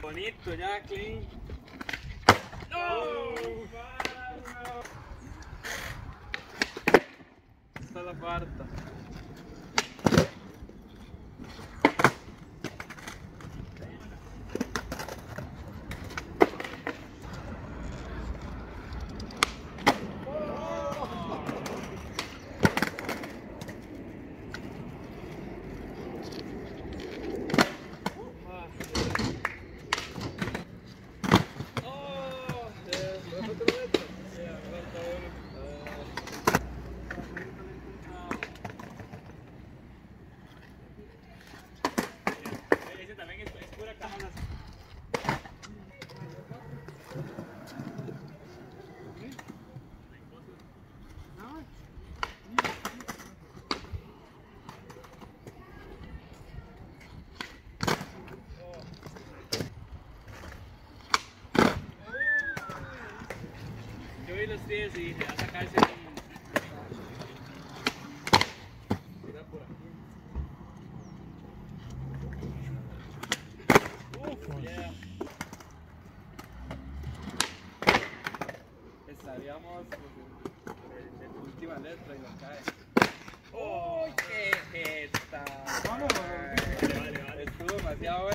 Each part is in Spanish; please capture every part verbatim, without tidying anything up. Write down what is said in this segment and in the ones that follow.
Bonito ya, clean. ¡No! Esta es la cuarta. Y se va a sacar ese... Mira por aquí. Uf, yeah. Estaríamos en la última letra y nos cae. ¡Oh, qué jeta! ¡Vamos! Vale, vale, vale. Estuvo demasiado bueno.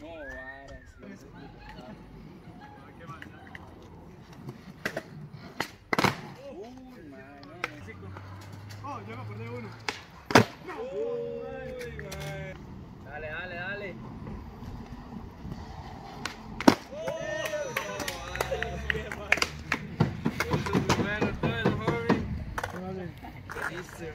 No, ahora sí. Uy, mano, México. Oh, yo me acordé uno. Uy, man. Dale, dale, dale. Esto es muy bueno, todo el hobby. Buenísimo.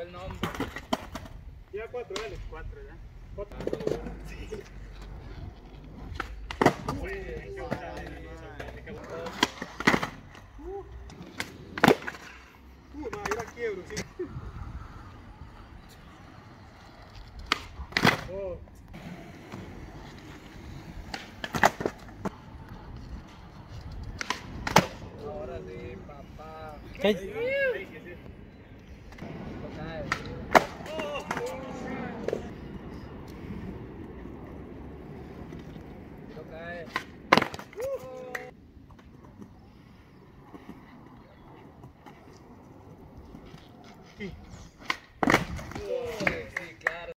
El nombre. Ya cuatro, dale. Cuatro, ya. Cuatro. Sí. Uy, hay que botar, hay que botar. Uh, no, yo la quiebro, sí. Oh. Ahora sí, papá. ¿Qué?